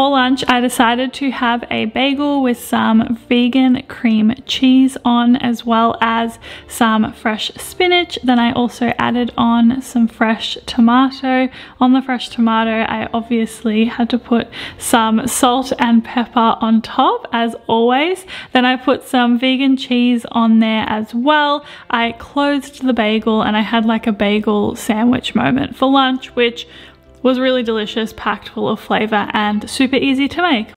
For lunch, I decided to have a bagel with some vegan cream cheese on, as well as some fresh spinach. Then I also added on some fresh tomato. On the fresh tomato, I obviously had to put some salt and pepper on top, as always. Then I put some vegan cheese on there as well. I closed the bagel and I had like a bagel sandwich moment for lunch, which was really delicious, packed full of flavor, and super easy to make.